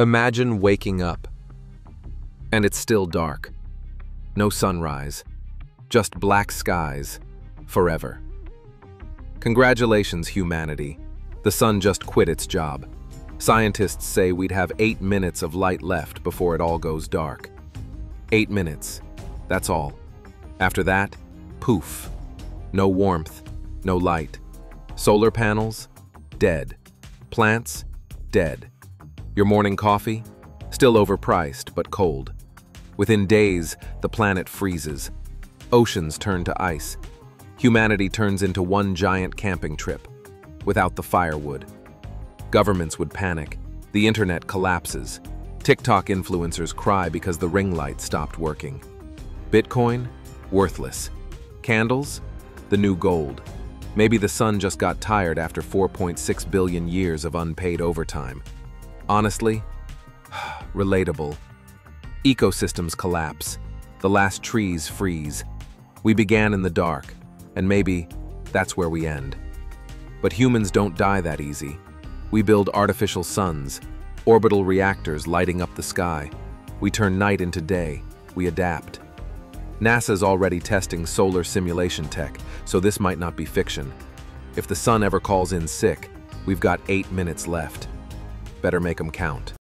Imagine waking up, and it's still dark. No sunrise, just black skies, forever. Congratulations, humanity. The sun just quit its job. Scientists say we'd have 8 minutes of light left before it all goes dark. 8 minutes, that's all. After that, poof. No warmth, no light. Solar panels, dead. Plants, dead. Your morning coffee? Still overpriced, but cold. Within days, the planet freezes. Oceans turn to ice. Humanity turns into one giant camping trip, without the firewood. Governments would panic. The internet collapses. TikTok influencers cry because the ring light stopped working. Bitcoin? Worthless. Candles? The new gold. Maybe the sun just got tired after 4.6 billion years of unpaid overtime. Honestly, relatable. Ecosystems collapse. The last trees freeze. We began in the dark, and maybe that's where we end. But humans don't die that easy. We build artificial suns, orbital reactors lighting up the sky. We turn night into day. We adapt. NASA's already testing solar simulation tech, so this might not be fiction. If the sun ever calls in sick, we've got 8 minutes left. Better make 'em count.